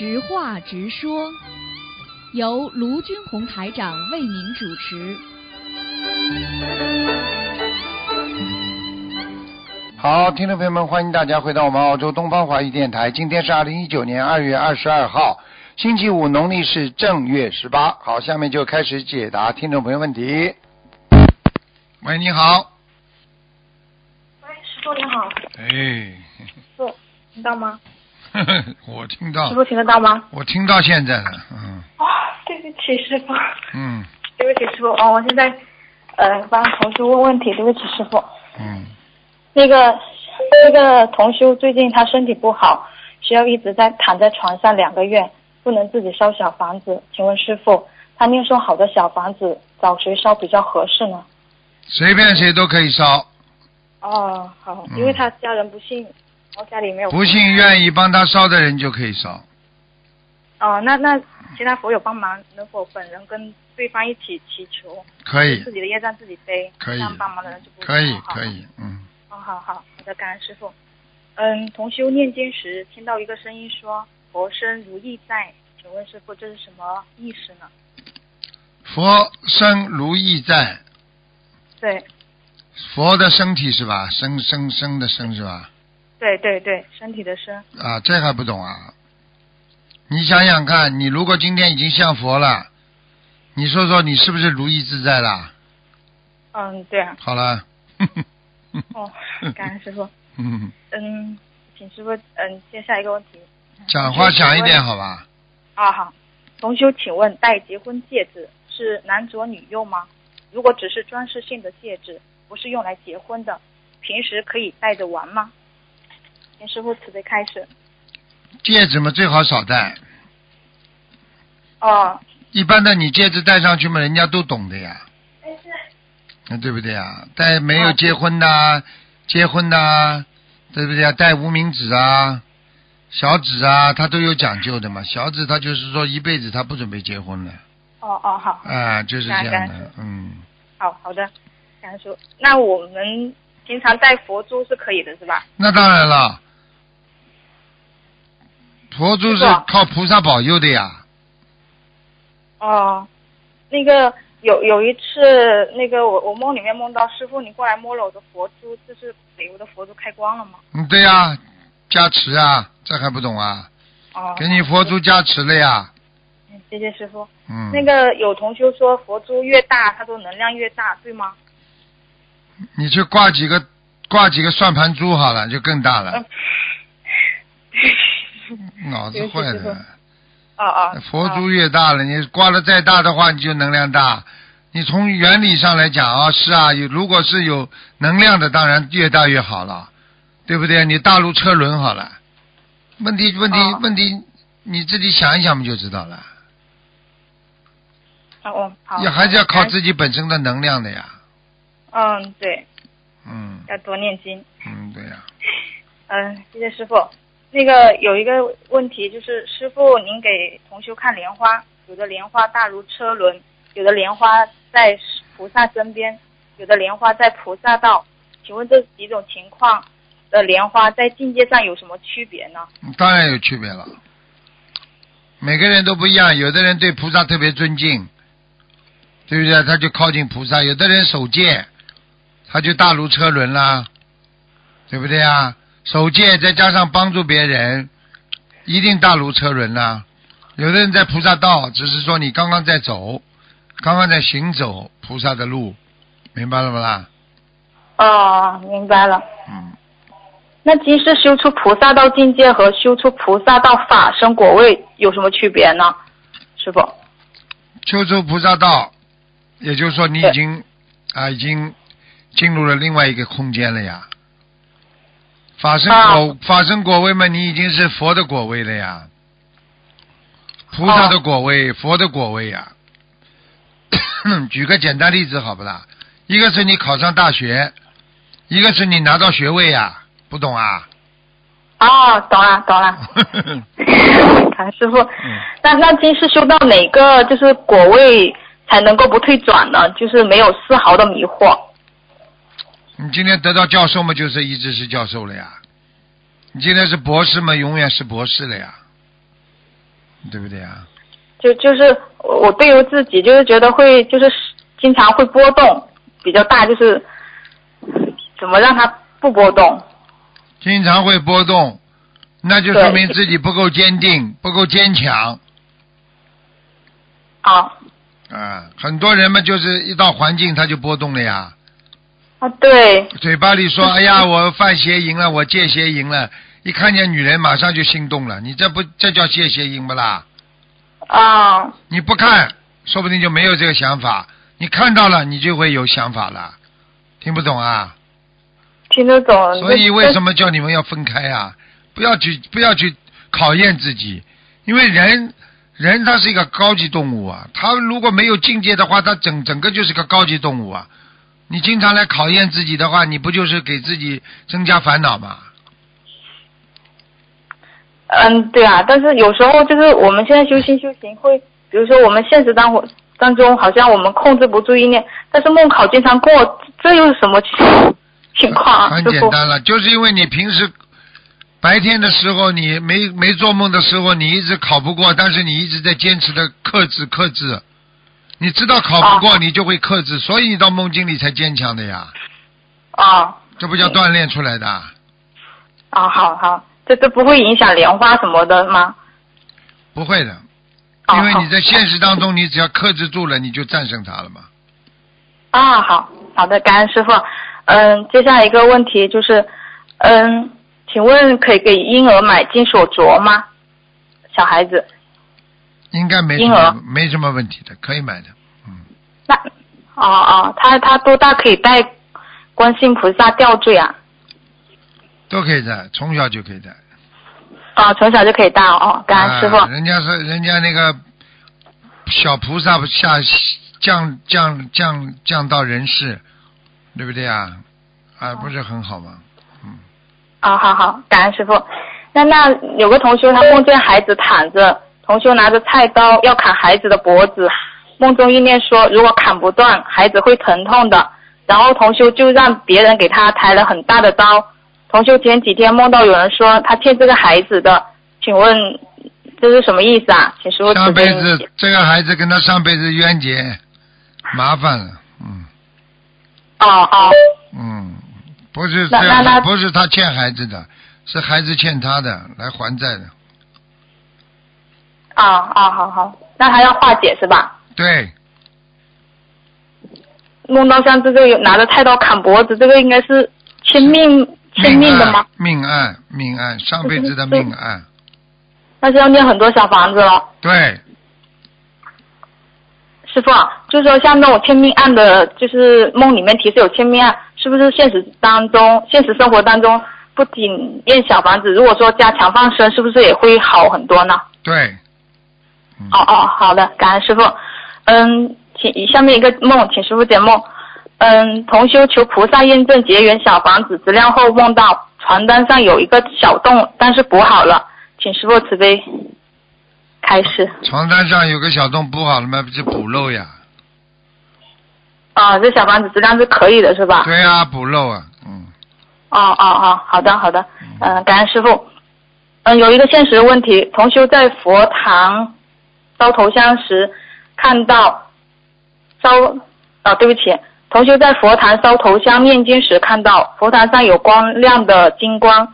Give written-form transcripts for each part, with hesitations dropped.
直话直说，由卢军红台长为您主持。好，听众朋友们，欢迎大家回到我们澳洲东方华语电台。今天是2019年2月22号，星期五，农历是正月18。好，下面就开始解答听众朋友问题。喂，你好。喂，师傅你好。哎。师傅，听到吗？我听到。师傅听得到吗？我听到现在了，嗯。哦，对不起师傅。嗯。对不起师傅，哦，我现在帮同修问问题，对不起师傅。嗯。那个同修最近他身体不好，需要一直在躺在床上2个月，不能自己烧小房子。请问师傅，他念诵好的小房子找谁烧比较合适呢？随便谁都可以烧。哦，好，因为他家人不信。我家里没有不信愿意帮他烧的人就可以烧。哦，那其他佛友帮忙，能否本人跟对方一起祈求？可以。自己的业障自己背。可以。让帮忙的人就不可以。可以，嗯。哦，好的，感恩师父。嗯，同修念经时听到一个声音说“佛身如意在”，请问师父这是什么意思呢？佛身如意在。对。佛的身体是吧？身的身是吧？对，身体的身啊，这还不懂啊？你想想看，你如果今天已经像佛了，你说说你是不是如意自在了？嗯，对啊。好了。哦，感恩师父。嗯，请师父接下一个问题。讲话讲一点好吧？啊，好。同修，请问戴结婚戒指是男左女右吗？如果只是装饰性的戒指，不是用来结婚的，平时可以戴着玩吗？请师父慈悲开始。戒指嘛，最好少戴。哦。一般的，你戒指戴上去嘛，人家都懂的呀。那对不对呀？戴没有结婚的、啊，结婚的、啊，对不对呀？戴无名指啊、小指啊，他都有讲究的嘛。小指他就是说一辈子他不准备结婚了。哦，好。啊，就是这样的，嗯。好的，感恩。那我们平常戴佛珠是可以的，是吧？那当然了。佛珠是靠菩萨保佑的呀。哦，那个有一次，那个我梦里面梦到师父，你过来摸了我的佛珠，这是给我的佛珠开光了吗？嗯，对呀，加持啊，这还不懂啊？哦，给你佛珠加持了呀。嗯，谢谢师父。嗯，那个有同修说佛珠越大，它都能量越大，对吗？你去挂几个算盘珠好了，就更大了。脑子坏的。哦，佛珠越大了，你挂了再大的话，你就能量大。你从原理上来讲啊，是啊，如果是有能量的，当然越大越好了，对不对？你大陆车轮好了，问题，你自己想一想就知道了。哦，好。也还是要靠自己本身的能量的呀。嗯，对。嗯。要多念经。嗯，对呀。嗯，谢谢师父。那个有一个问题就是，师父您给同修看莲花，有的莲花大如车轮，有的莲花在菩萨身边，有的莲花在菩萨道。请问这几种情况的莲花在境界上有什么区别呢？当然有区别了，每个人都不一样。有的人对菩萨特别尊敬，对不对？他就靠近菩萨。有的人守戒，他就大如车轮啦，对不对啊？守戒再加上帮助别人，一定大如车轮啦。有的人在菩萨道，只是说你刚刚在行走菩萨的路，明白了吗啦？哦，明白了。嗯。那即使修出菩萨道境界和修出菩萨道法身果位有什么区别呢？师父，修出菩萨道，也就是说你已经进入了另外一个空间了呀。法身果位嘛，你已经是佛的果位了呀，菩萨的果位，佛的果位呀。举个简单例子好不啦？一个是你考上大学，一个是你拿到学位呀，不懂啊？哦，懂了。谭师傅，那今世修到哪个就是果位才能够不退转呢？就是没有丝毫的迷惑。你今天得到教授嘛，就是一直是教授了呀。你今天是博士嘛，永远是博士了呀。对不对啊？就是我对于自己就是觉得会就是经常会波动比较大，就是怎么让它不波动？经常会波动，那就说明自己不够坚定，不够坚强。啊。啊，很多人嘛，就是一到环境他就波动了呀。啊，对。嘴巴里说：“哎呀，我犯邪淫了，我戒邪淫了。”一看见女人，马上就心动了。你这叫戒邪淫不啦？啊。你不看，说不定就没有这个想法。你看到了，你就会有想法了。听不懂啊？听得懂。所以为什么叫你们要分开啊？不要去考验自己，因为人他是一个高级动物啊，他如果没有境界的话，他整个就是个高级动物啊。你经常来考验自己的话，你不就是给自己增加烦恼吗？嗯，对啊，但是有时候就是我们现在修行会，比如说我们现实当中好像我们控制不住意念，但是梦考经常过，这又是什么情况啊？很简单了，就是因为你平时白天的时候你没做梦的时候你一直考不过，但是你一直在坚持的克制，你知道考不过你就会克制，所以你到梦境里才坚强的呀。啊，这不叫锻炼出来的啊。啊，好，这不会影响莲花什么的吗？不会的，因为你在现实当中你只要克制住了你就战胜它了嘛。啊，好的，感恩师父。接下来一个问题就是请问可以给婴儿买金手镯吗？小孩子应该没什么问题的，可以买的。嗯。那他多大可以戴观世音菩萨吊坠啊？都可以戴，从小就可以戴。哦，从小就可以戴哦，感恩师父。人家那个小菩萨下降到人世，对不对啊？啊，不是很好吗？啊、哦，好，感恩师父。那有个同修，他梦见孩子躺着，同修拿着菜刀要砍孩子的脖子，梦中意念说如果砍不断，孩子会疼痛的。然后同修就让别人给他抬了很大的刀。同修前几天梦到有人说他欠这个孩子的，请问这是什么意思啊？请师父。上辈子这个孩子跟他上辈子冤结，麻烦了，嗯。哦。嗯。不是他欠孩子的，是孩子欠他的来还债的。好，那还要化解是吧？对。梦到像这个有拿着菜刀砍脖子，这个应该是欠命的吗？命案，上辈子的命案。那就要念很多小房子了。对。师父，就是说像那种欠命案的，就是梦里面提示有欠命案。是不是现实生活当中不仅念小房子，如果说加强放生，是不是也会好很多呢？对。嗯、好的，感恩师父。请下面一个梦，请师父解梦。同修求菩萨验证结缘小房子质量后，梦到床单上有一个小洞，但是补好了，请师父慈悲开始。床单上有个小洞补好了吗？不是补漏呀。这小房子质量是可以的是吧？对啊，补漏啊，嗯。好的，感恩师父。有一个现实问题，同修在佛堂烧头香时看到同修在佛堂烧头香念经时看到佛堂上有光亮的金光，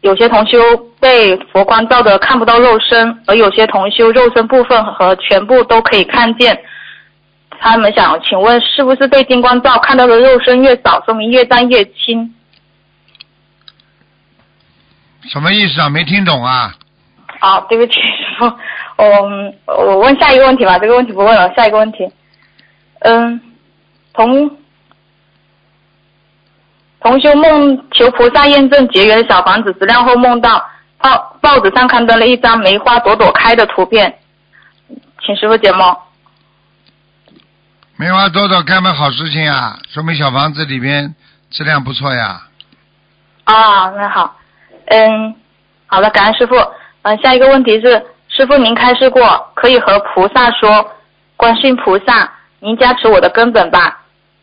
有些同修被佛光照得看不到肉身，而有些同修肉身部分和全部都可以看见。他们想请问是不是被金光照看到的肉身越少，说明越脏越轻？什么意思啊？没听懂啊。对不起师父，我问下一个问题吧，这个问题不问了，下一个问题。同修梦求菩萨验证结缘小房子质量后，梦到报纸上刊登了一张梅花朵朵开的图片，请师父解梦。梅花朵朵开门好事情啊，说明小房子里边质量不错呀。那好，好的，感恩师父。下一个问题是，师父您开示过可以和菩萨说，观世音菩萨您加持我的根本吧，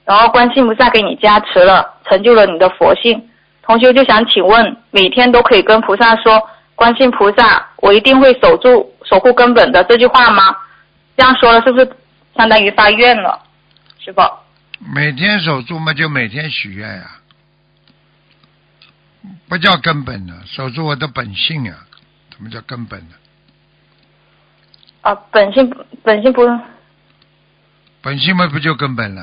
然后观世音菩萨给你加持了，成就了你的佛性。同修就想请问，每天都可以跟菩萨说，观世音菩萨我一定会守住守护根本的这句话吗？这样说了是不是相当于发愿了，师父？每天守住嘛，就每天许愿呀、啊，不叫根本呢、啊，守住我的本性啊，怎么叫根本呢、啊？啊，本性不。本性嘛，不就根本了？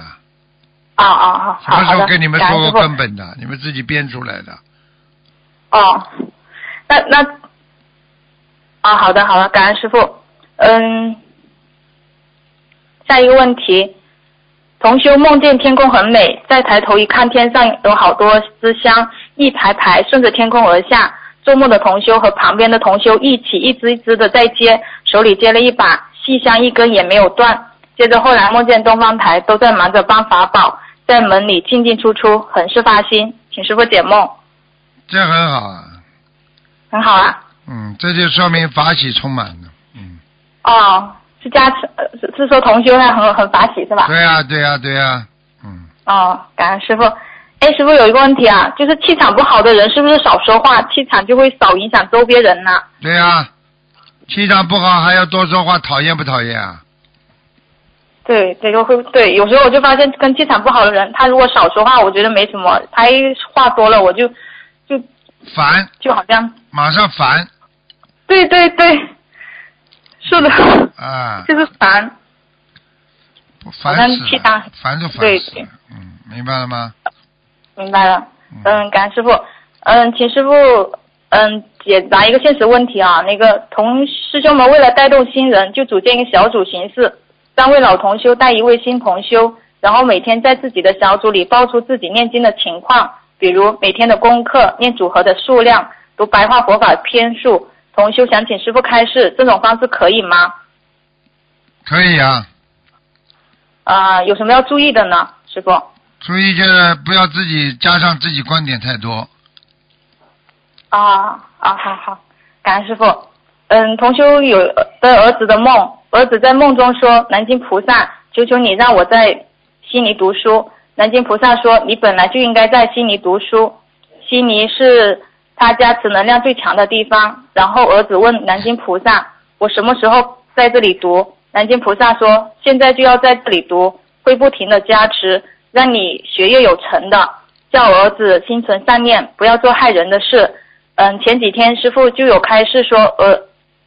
啊！什么时候跟你们说过根本的？你们自己编出来的。哦，那啊，好的，感恩师父。嗯，下一个问题，同修梦见天空很美，再抬头一看，天上有好多支香，一排排顺着天空而下。做梦的同修和旁边的同修一起一支一支的在接，手里接了一把细香，一根也没有断。接着后来梦见东方台都在忙着搬法宝，在门里进进出出，很是发心，请师父解梦。这很好啊。很好啊。嗯，这就说明法喜充满了。嗯。哦，是加持，是说同修还很法喜是吧？对啊。嗯。哦，感恩师父。哎，师父有一个问题啊，就是气场不好的人是不是少说话，气场就会少影响周边人呢、啊？对啊，气场不好还要多说话，讨厌不讨厌啊？对，有时候我就发现跟气场不好的人，他如果少说话，我觉得没什么；他一话多了，我就烦，就好像马上烦。对，是的。啊。就是烦。烦死了。烦就烦死了。对，嗯，明白了吗？明白了。嗯，感恩师父。嗯，请师父解答一个现实问题啊。那个同师兄们为了带动新人，就组建一个小组形式。三位老同修带一位新同修，然后每天在自己的小组里报出自己念经的情况，比如每天的功课、念组合的数量、读白话佛法篇数。同修想请师父开示，这种方式可以吗？可以啊。有什么要注意的呢，师父？注意就是不要自己加上自己观点太多。好，感恩师父。同修有的儿子的梦，儿子在梦中说：“南京菩萨，求求你让我在悉尼读书。”南京菩萨说：“你本来就应该在悉尼读书，悉尼是他加持能量最强的地方。”然后儿子问南京菩萨：“我什么时候在这里读？”南京菩萨说：“现在就要在这里读，会不停的加持，让你学业有成的。”叫儿子心存善念，不要做害人的事。前几天师父就有开示说，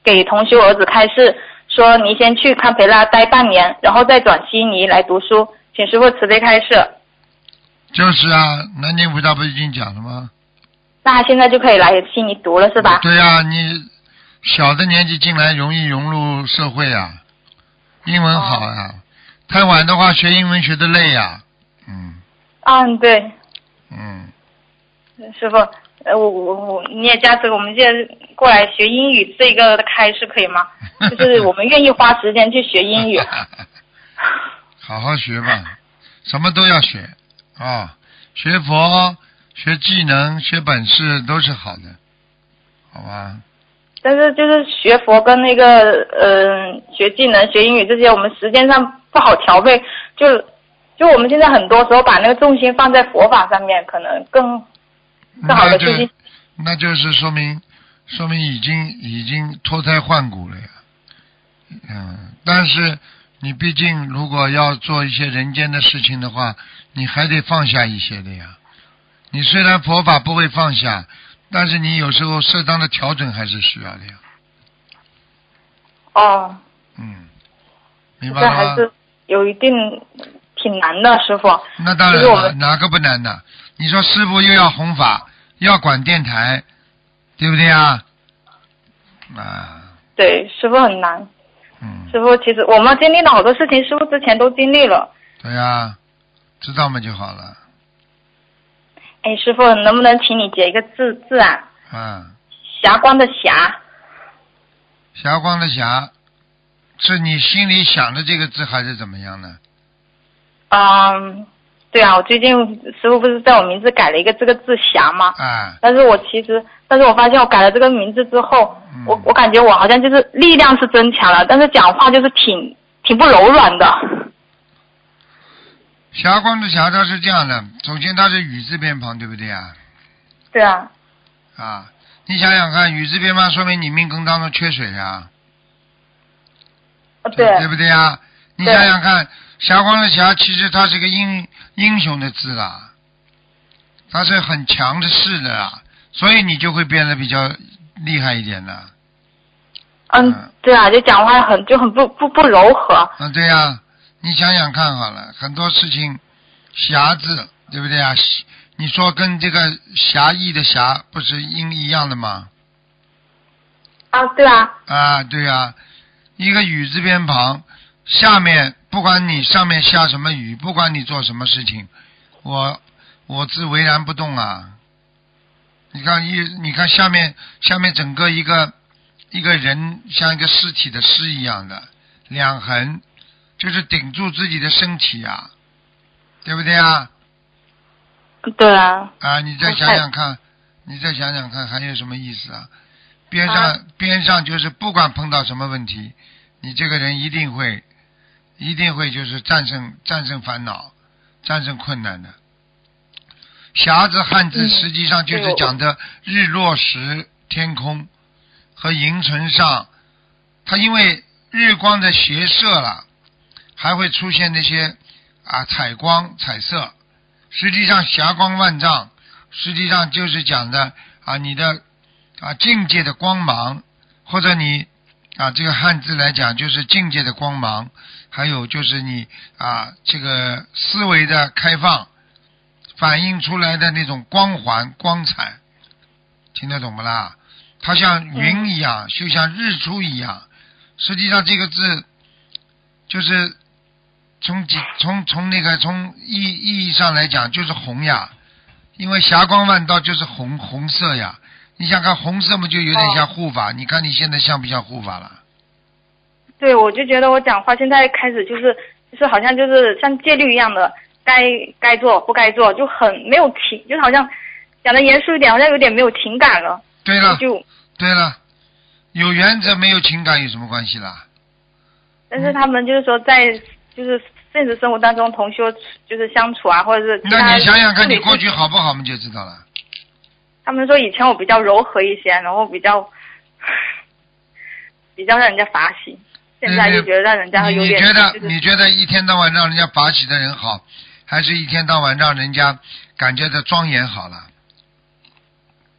给同修儿子开示。说你先去堪培拉待半年，然后再转悉尼来读书，请师父慈悲开示。就是啊，南京菩萨不已经讲了吗？那现在就可以来悉尼读了是吧？对啊，你小的年纪进来容易融入社会啊，英文好啊，太晚的话学英文学的累啊。对。嗯。师父，我你也加持我们现在过来学英语这个的开示可以吗？就是我们愿意花时间去学英语。好好学吧，什么都要学啊、学佛、学技能、学本事都是好的，好吧？但是就是学佛跟那个学技能、学英语这些，我们时间上不好调配，就我们现在很多时候把那个重心放在佛法上面，可能更好的信息。那就是说明已经脱胎换骨了呀。但是你毕竟如果要做一些人间的事情的话，你还得放下一些的呀。你虽然佛法不会放下，但是你有时候适当的调整还是需要的呀。哦。明白吗？这还是有一定挺难的，师傅。那当然了，哪个不难呢？你说师父又要弘法，又要管电台，对不对啊？对，师父很难。师父其实我们经历了好多事情，师父之前都经历了。对啊，知道嘛就好了。哎，师父，能不能请你解一个字啊？霞光的霞。霞光的霞，是你心里想的这个字，还是怎么样呢？对啊，我最近师父不是在我名字改了一个这个字霞吗？但是我发现我改了这个名字之后，我感觉我好像就是力量是增强了，但是讲话就是挺不柔软的。霞光的霞，它是这样的，首先它是雨字边旁，对不对啊？对啊。你想想看，雨字边旁说明你命根当中缺水啊。对，对不对啊？你想想看，霞光的霞，其实它是个英雄的字啦，它是很强的势的啦，所以你就会变得比较厉害一点的。嗯，对啊，就讲话就很不柔和。嗯，对啊，你想想看好了，很多事情，霞字对不对啊？你说跟这个侠义的侠不是一样的吗？啊，对啊。啊，对啊，一个雨字边旁，下面不管你上面下什么雨，不管你做什么事情，我自为然不动啊。你看下面整个一个人像一个尸体的尸一样的两横，就是顶住自己的身体啊，对不对啊？对啊。啊，你再想想看还有什么意思啊？边上就是不管碰到什么问题，你这个人一定会就是战胜烦恼，战胜困难的。霞字汉字实际上就是讲的日落时天空和银唇上，它因为日光的斜射了，还会出现那些啊彩光彩色。实际上霞光万丈，实际上就是讲的啊你的啊境界的光芒，或者你啊这个汉字来讲就是境界的光芒，还有就是你啊这个思维的开放，反映出来的那种光环光彩，听得懂不啦？它像云一样，就像日出一样。实际上这个字就是。从意义上来讲就是红呀，因为霞光万道就是红色呀。你想看红色嘛，就有点像护法。你看你现在像不像护法了？对，我就觉得我讲话现在开始就是好像就是像戒律一样的，该做不该做，就很没有情，就是好像讲的严肃一点，好像有点没有情感了。对了，对了，有原则没有情感有什么关系啦？但是他们就是说在。就是现实生活当中同修就是相处啊，或者是那你想想看你过去好不好，我们就知道了。他们说以前我比较柔和一些，然后比较让人家法喜，现在就觉得让人家有点、就是、你觉得一天到晚让人家法喜的人好，还是一天到晚让人家感觉的庄严好了？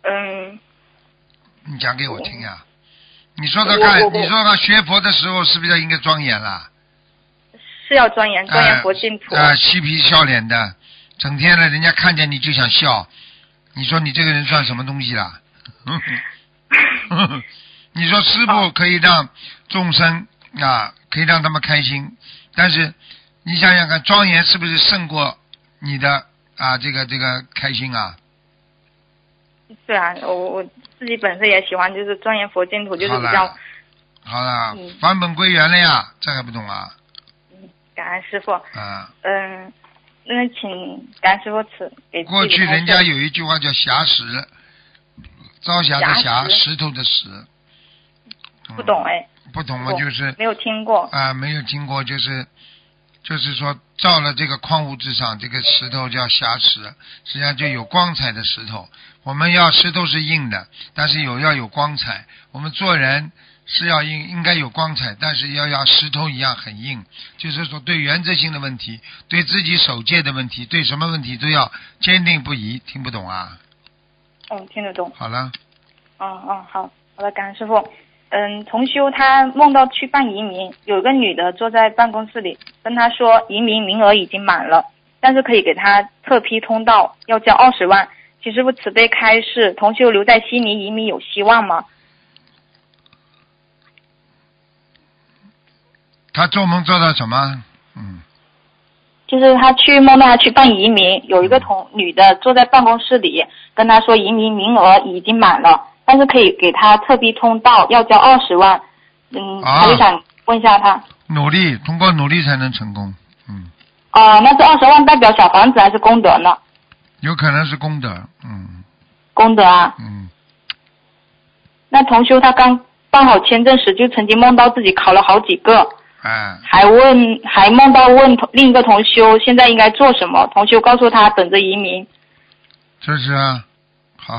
嗯，你讲给我听呀、啊、你说说看，你说说学佛的时候是不是应该庄严啦？是要庄严佛净土啊，嬉皮笑脸的，整天了人家看见你就想笑，你说你这个人算什么东西啦？你说师父可以让众生啊，可以让他们开心，但是你想想看，庄严是不是胜过你的啊这个开心啊？对啊，我自己本身也喜欢，就是庄严佛净土，就是比较好了，返本归元了呀，这还不懂啊？感恩师傅。那请感恩师傅赐给。过去人家有一句话叫霞石，朝霞的霞，石头的石。不懂哎。不懂嘛，就是没有听过。啊，没有听过，就是说照了这个矿物质上，这个石头叫霞石，实际上就有光彩的石头。我们要石头是硬的，但是要有光彩。我们做人。是要应该有光彩，但是要石头一样很硬，就是说对原则性的问题，对自己守戒的问题，对什么问题都要坚定不移。听不懂啊？嗯，听得懂。好了。好的，感恩师傅。同修他梦到去办移民，有个女的坐在办公室里跟他说，移民名额已经满了，但是可以给他特批通道，要交20万。请师傅慈悲开示，同修留在悉尼移民有希望吗？他做梦做到什么？就是他去梦到他去办移民，有一个女的坐在办公室里跟他说，移民名额已经满了，但是可以给他特批通道，要交20万。他就想问一下他。努力，通过努力才能成功。那这20万代表小房子还是功德呢？有可能是功德。功德啊。那同修他刚办好签证时，就曾经梦到自己考了好几个。还梦到问另一个同修现在应该做什么，同修告诉他等着移民。就是啊，好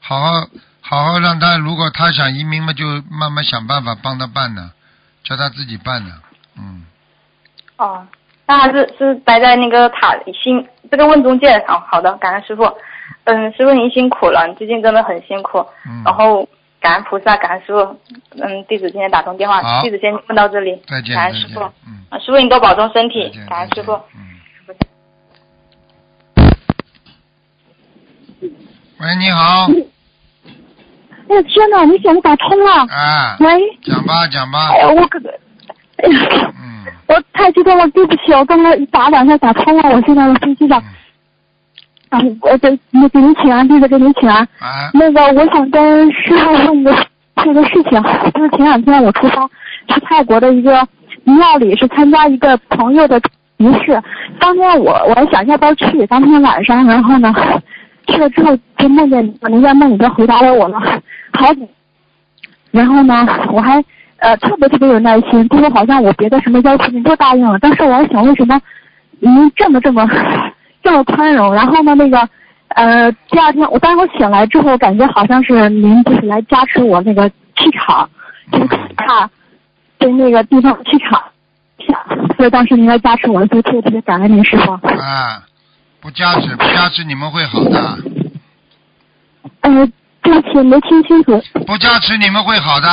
好让他，如果他想移民嘛，就慢慢想办法帮他办呢，叫他自己办的，嗯。哦，那还是摆在那个塔心这个问中介上。好的，感恩师傅。嗯，师傅您辛苦了，你最近真的很辛苦。嗯。然后感恩菩萨，感恩师傅。嗯，弟子今天打通电话，弟子先问到这里。再见。感恩师傅。嗯。师傅您多保重身体。感恩师傅。嗯。喂，你好。哎呀天哪，你怎么打通了？啊。喂。讲吧，讲吧。哎，我可，哎呀。嗯。我太激动了，对不起，我刚刚一打两下打通了，我现在我飞机上。啊，我给您请安，弟子给您请安。啊。那个，我想跟师傅问个这个事情，就是前两天我出发去泰国的一个庙里，是参加一个朋友的仪式。当天我想要不要去？当天晚上，然后呢，去了之后就梦见您在梦里边回答了我了，好，然后呢，我还特别有耐心，就是好像我别的什么要求您都答应了，但是我还想为什么您这么宽容？然后呢，那个第二天我当我醒来之后，感觉好像是您就是来加持我那个气场，就是看对那个地方气场，所以当时您来加持我，所以特别感恩您师傅。啊。不加持你们会好的。对不起，没听清楚。不加持你们会好的。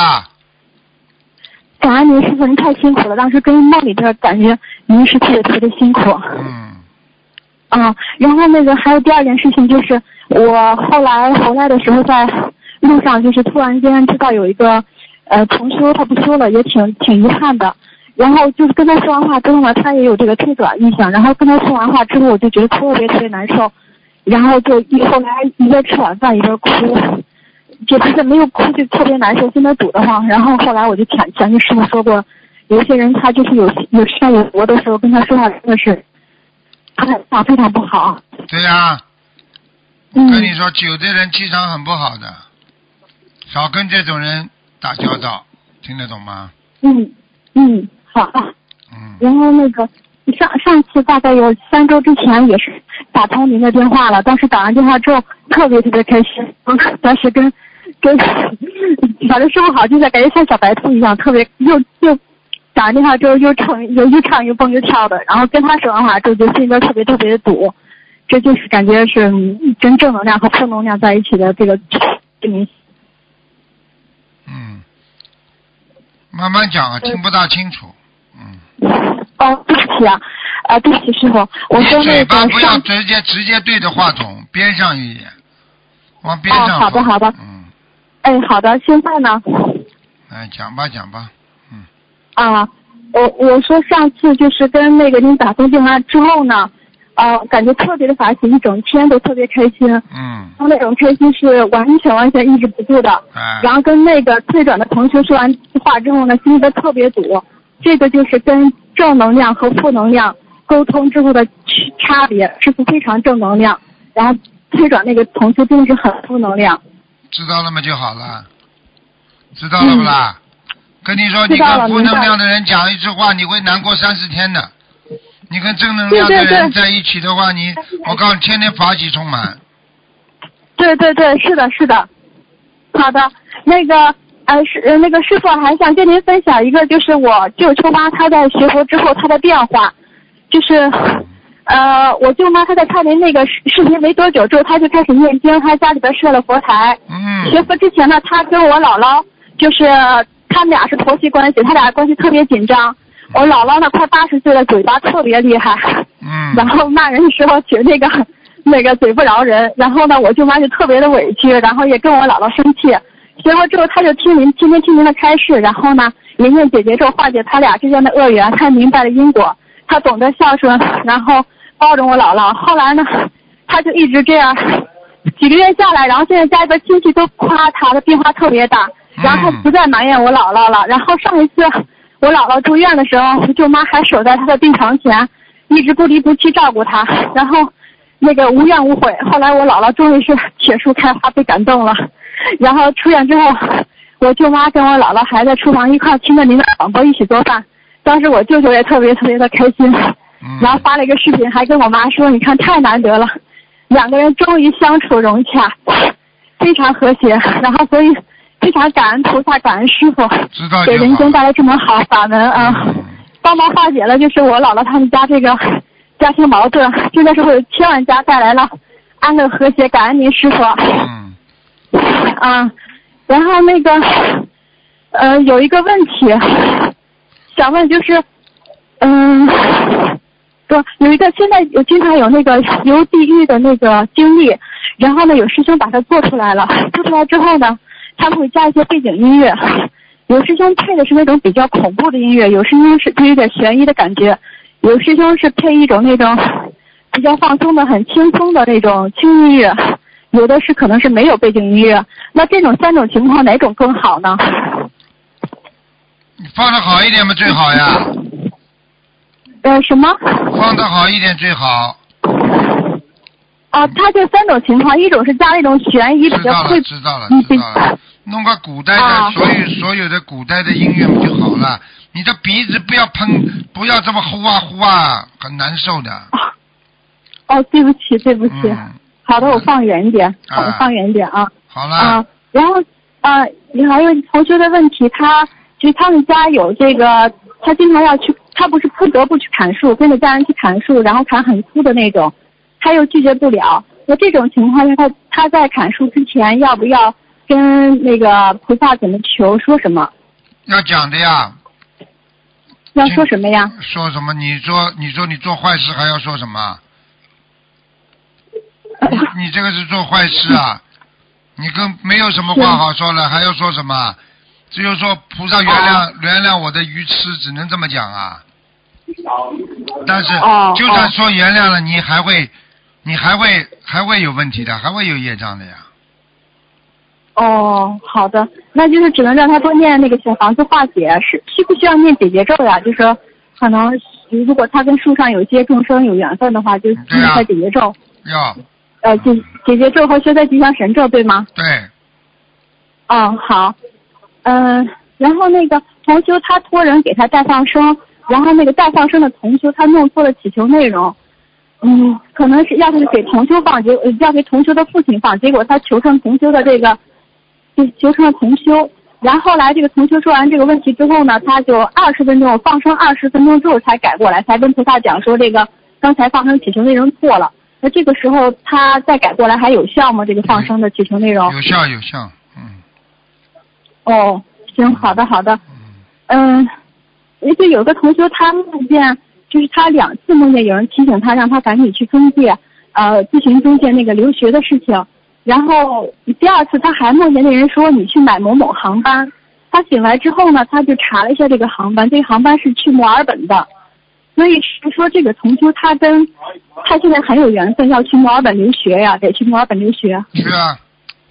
感恩您师傅，您太辛苦了。当时跟梦里边感觉您是特别辛苦。嗯。啊，然后那个还有第二件事情就是，我后来回来的时候在路上，就是突然间知道有一个重修他不修了，也挺遗憾的。然后就是跟他说完话之后呢，他也有这个退转印象。然后跟他说完话之后，我就觉得特别难受，然后就后来一边吃晚饭一边哭，也不是没有哭，就特别难受，心里堵得慌。然后后来我就前面师傅说过，有些人他就是有善有恶的时候，跟他说话真的是非常不好。对呀，我跟你说，有的人气场很不好的，少跟这种人打交道，听得懂吗？嗯。啊，然后那个上次大概有3周之前也是打通您的电话了，当时打完电话之后特别开心，当时跟反正师傅好，就在感觉像小白兔一样，特别又打完电话之后又唱又蹦又跳的，然后跟他说完话之后就心里边特别堵，这就是感觉是真正能量和负能量在一起的这个慢慢讲啊，听不大清楚。对不起啊，对不起师傅，我说那个不要直接对着话筒，边上一点，往边上。好的。嗯。哎，好的，现在呢？哎，讲吧，嗯。啊，我说上次就是跟那个您打通电话之后呢，感觉特别法喜，一整天都特别开心。嗯。然后那种开心是完全抑制不住的。哎。然后跟那个退转的同学说完话之后呢，心里边特别堵。这个就是跟正能量和负能量沟通之后的差别，是非常正能量，然后推转那个同学真的是很负能量。知道了吗？就好了，知道了不啦？跟你说，你跟负能量的人讲一句话，你会难过30天的；你跟正能量的人在一起的话，我告诉你，天天法喜充满。对，是的。好的，那个。那个师傅还想跟您分享一个，就是我舅舅妈她在学佛之后她的变化，就是我舅妈她在看您那个视频没多久之后，她就开始念经，她家里边设了佛台。学佛之前呢，她跟我姥姥就是他们俩是婆媳关系，他俩关系特别紧张。我姥姥呢快80岁了，嘴巴特别厉害，然后骂人的时候学那个嘴不饶人，然后呢我舅妈就特别的委屈，然后也跟我姥姥生气。学过之后，他就天天听您的开示，然后呢，也念姐姐咒化解他俩之间的恶缘，他明白了因果，他懂得孝顺，然后包容我姥姥。后来呢，他就一直这样，几个月下来，然后现在家里边亲戚都夸他的变化特别大，然后他不再埋怨我姥姥了。然后上一次我姥姥住院的时候，舅妈还守在他的病床前，一直不离不弃照顾他，然后那个无怨无悔。后来我姥姥终于是铁树开花，被感动了。然后出院之后，我舅妈跟我姥姥还在厨房一块听着您的广播一起做饭，当时我舅舅也特别的开心，然后发了一个视频，还跟我妈说：“你看太难得了，两个人终于相处融洽，非常和谐。”然后所以非常感恩菩萨，感恩师父，知道给人间带来这么好法门啊，帮忙化解了就是我姥姥他们家这个家庭矛盾，真的是为千万家带来了安乐和谐，感恩您师父。然后那个有一个问题想问，就是有一个现在有经常有那个游地狱的那个经历，然后呢有师兄把它做出来了，做出来之后呢他们会加一些背景音乐，有师兄配的是那种比较恐怖的音乐，有师兄是配一点悬疑的感觉，有师兄是配一种那种比较放松的很轻松的那种轻音乐，有的是可能是没有背景音乐，那这种三种情况哪种更好呢？你放的好一点嘛最好呀。什么？放的好一点最好。啊，他这三种情况，一种是加那种悬疑比较会，知道了，弄个古代的，所有的古代的音乐就好了。你的鼻子不要喷，不要这么呼啊呼啊，很难受的。哦，对不起。好的，我放远一点，啊。好了。然后你还有同学的问题，他们家有这个，他经常要去，他不得不去砍树，跟着家人去砍树，然后砍很粗的那种。他又拒绝不了，那这种情况下，他在砍树之前，要不要跟那个菩萨怎么求？说什么？要讲的呀。要说什么呀？说什么？你说你做坏事还要说什么？你这个是做坏事啊！你跟没有什么话好说了，还要说什么？只有说菩萨原谅我的愚痴，只能这么讲啊。但是就算说原谅了，你还会有问题的，还会有业障的呀。哦，好的，那就是只能让他多念那个小房子化解，需不需要念解结咒呀？就是说可能如果他跟树上有些众生有缘分的话，就念一下解结咒。要。解结咒和消灾吉祥神咒对吗？对。哦，好。然后那个同修他托人给他带放生，然后那个带放生的同修他弄错了祈求内容。可能是要是给同修放，要给同修的父亲放，结果他求成同修的这个，就求成了同修。然后后来这个同修说完这个问题之后呢，他就20分钟放生，20分钟之后才改过来，才跟菩萨讲说这个刚才放生祈求内容错了。那这个时候他再改过来还有效吗？这个放生的祈求内容有效。哦，行，好的。就有个同学他梦见，就是他2次梦见有人提醒他，让他赶紧去中介，咨询中介那个留学的事情。然后第2次他还梦见那人说你去买某某航班。他醒来之后呢，他就查了一下这个航班，这个航班是去墨尔本的。所以说这个同学他现在很有缘分，要去墨尔本留学呀，得去墨尔本留学。是啊，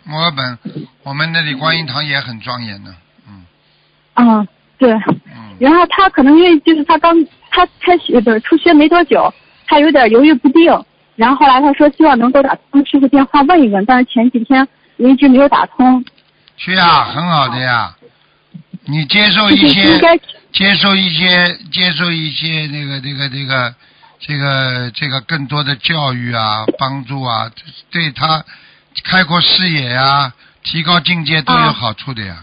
墨尔本，我们那里观音堂也很庄严的。对。然后他可能因为就是他开学不是出学没多久，他有点犹豫不定。然后后来他说希望能够打通师傅电话问一问，但是前几天我一直没有打通。是啊，很好的呀。你接受一些这个更多的教育啊，帮助啊，对他开阔视野啊，提高境界都有好处的呀。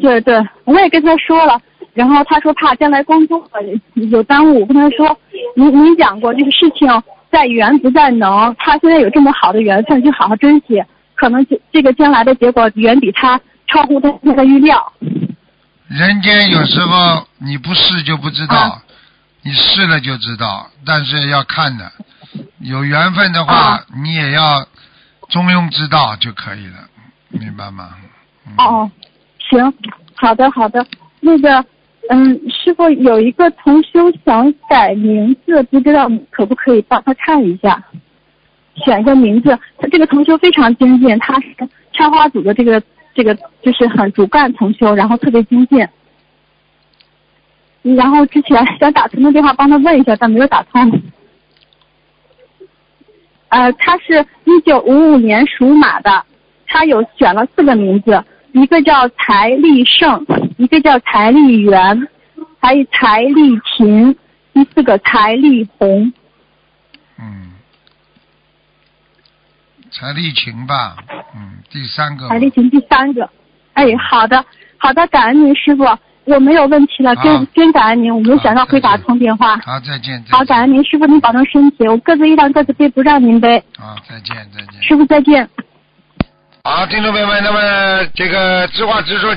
对，我也跟他说了，然后他说怕将来工作有耽误。我跟他说，您讲过这个事情在缘不在能，他现在有这么好的缘分，就好好珍惜。可能这个将来的结果远比他超乎他的预料。人间有时候你不试就不知道，你试了就知道，但是要看的。有缘分的话，你也要中庸之道就可以了，明白吗？行，好的。那个，师傅有一个同修想改名字，不知道可不可以帮他看一下，选一个名字。他这个同修非常精进，他是插花组的这个就是很主干同修，然后特别精进。然后之前想打通的电话帮他问一下，但没有打通。他是1955年属马的，他有选了4个名字。一个叫财力盛，一个叫财力元，还有财力勤，第4个财力红。柴丽琴吧，第三个。柴丽琴第三个，哎，好的，好的，感恩您师傅，我没有问题了，真感恩您，我没有想到会打通电话。好，再见。好，感恩您师傅，您保重身体，我各自一张，各自背，不让您背。好，再见，再见。师傅再见。好，听众朋友们，那么这个直话直说。